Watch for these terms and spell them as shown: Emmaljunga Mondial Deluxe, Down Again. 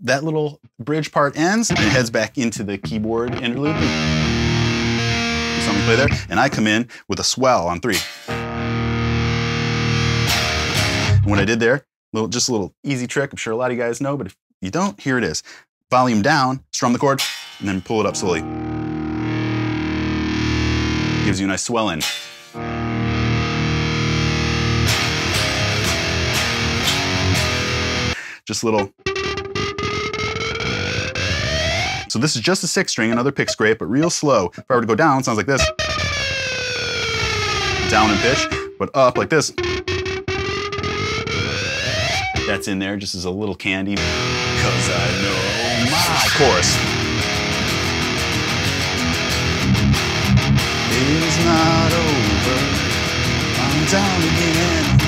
That little bridge part ends and it heads back into the keyboard interlude. You saw me play there? And I come in with a swell on three. And what I did there, just a little easy trick, I'm sure a lot of you guys know, but if you don't, here it is. Volume down, strum the chord, and then pull it up slowly. Gives you a nice swell in. Just a little. So this is just a sixth string, another pick scrape, but real slow. If I were to go down, it sounds like this. Down in pitch, but up like this. That's in there just as a little candy. 'Cause I know my chorus is not over. I'm down again.